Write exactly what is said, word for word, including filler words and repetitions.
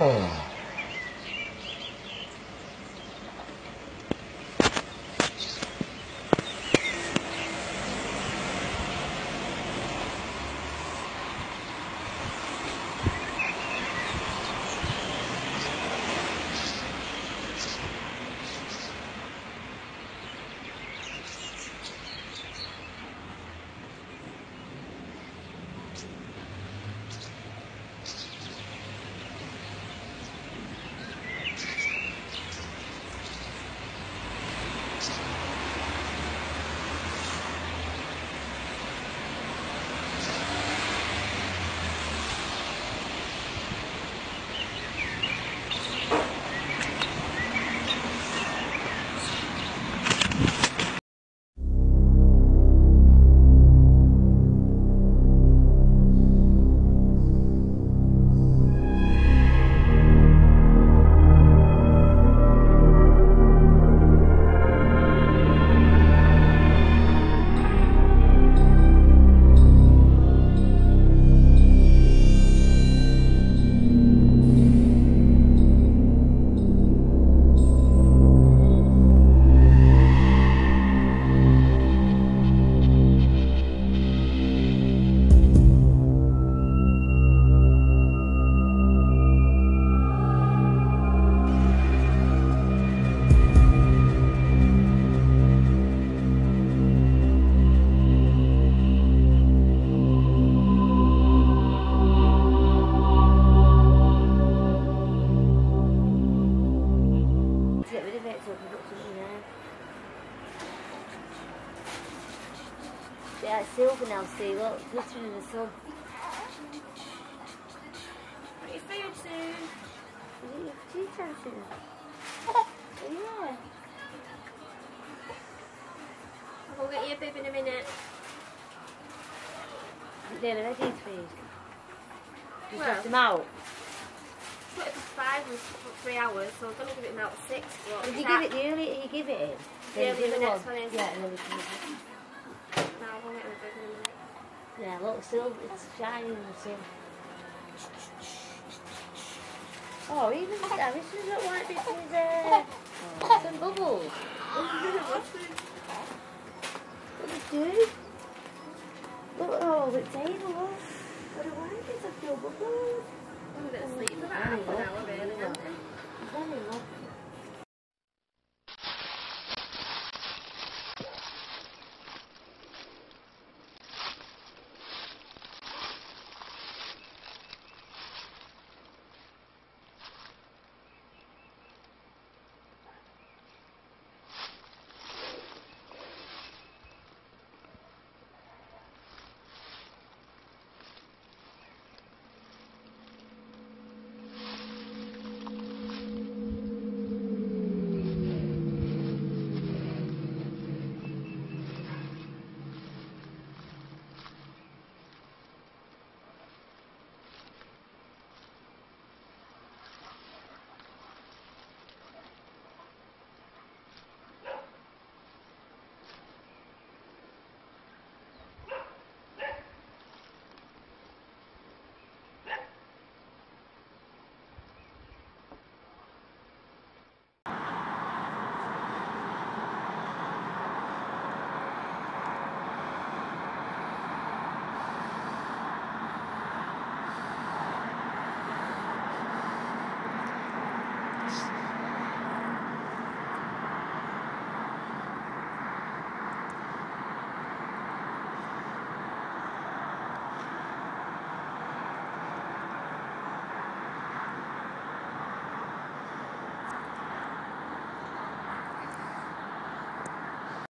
Oh. Yeah, it's silver now, see, look, it's glittering in the sun. Put your food soon. Is it your tea time soon? Yeah. I'll go get you a bib in a minute. Is it nearly ready for you? Just well, left them out? I put it for five and three hours, so I'm going to give it them out at six. Did you give it the early, did you give it in? Yeah, the, the next one, one is. Yeah, and then we can give it. Yeah, look, still, it's shining in the sun. Oh, even that, this is not like this is uh, oh, some bubbles. What do you do? Look, oh, it's able. What do I do? It's a few bubbles. I'm a bit asleep for that half an hour.